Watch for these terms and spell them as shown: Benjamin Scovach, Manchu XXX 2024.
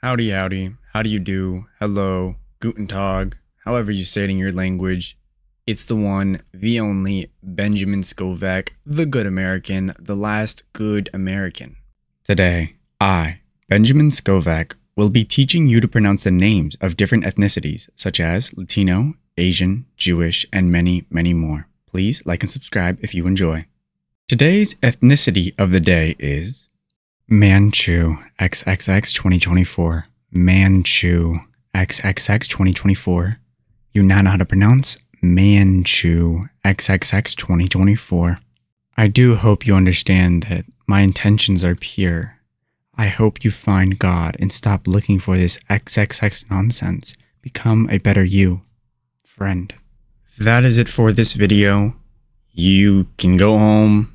Howdy, howdy, how do you do, hello, guten tag, however you say it in your language. It's the one, the only, Benjamin Scovach, the good American, the last good American. Today, I, Benjamin Scovach, will be teaching you to pronounce the names of different ethnicities, such as Latino, Asian, Jewish, and many, many more. Please like and subscribe if you enjoy. Today's ethnicity of the day is Manchu XXX 2024. Manchu XXX 2024. You now know how to pronounce Manchu XXX 2024. I do hope you understand that my intentions are pure. I hope you find God and stop looking for this XXX nonsense. Become a better you, friend. That is it for this video. You can go home.